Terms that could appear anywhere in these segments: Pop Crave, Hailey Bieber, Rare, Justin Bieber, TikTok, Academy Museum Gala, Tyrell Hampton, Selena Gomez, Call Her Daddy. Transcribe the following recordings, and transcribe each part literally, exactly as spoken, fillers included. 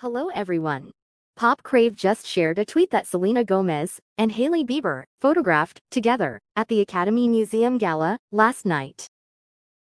Hello everyone. Pop Crave just shared a tweet that Selena Gomez and Hailey Bieber photographed together at the Academy Museum Gala last night.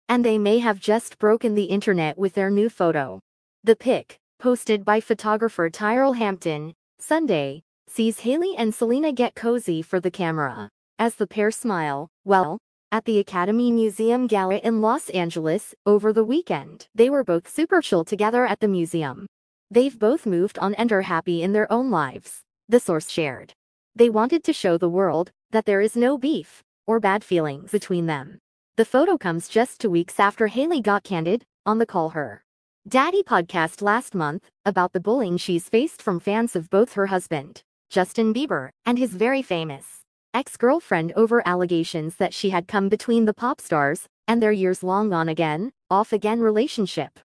And they may have just broken the internet with their new photo. The pic, posted by photographer Tyrell Hampton, Sunday, sees Hailey and Selena get cozy for the camera, as the pair smile, well, at the Academy Museum Gala in Los Angeles over the weekend. They were both super chill together at the museum. They've both moved on and are happy in their own lives, the source shared. They wanted to show the world that there is no beef or bad feelings between them. The photo comes just two weeks after Hailey got candid on the Call Her Daddy podcast last month about the bullying she's faced from fans of both her husband, Justin Bieber, and his very famous ex-girlfriend over allegations that she had come between the pop stars and their years-long on-again, off-again relationship.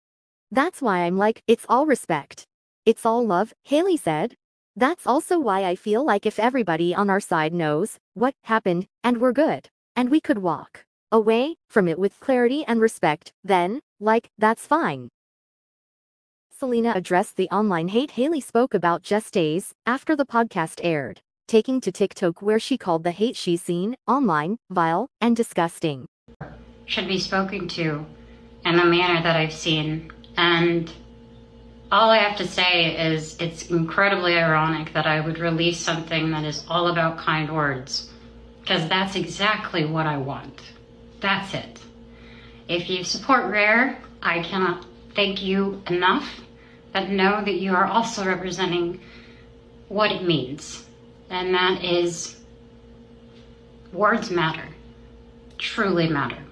"That's why I'm like, it's all respect. It's all love," Hailey said. "That's also why I feel like if everybody on our side knows what happened, and we're good, and we could walk away from it with clarity and respect, then, like, that's fine." Selena addressed the online hate Hailey spoke about just days after the podcast aired, taking to TikTok where she called the hate she's seen online vile and disgusting. "Should be spoken to in the manner that I've seen. And all I have to say is it's incredibly ironic that I would release something that is all about kind words, because that's exactly what I want. That's it. If you support Rare, I cannot thank you enough, but know that you are also representing what it means. And that is, words matter, truly matter."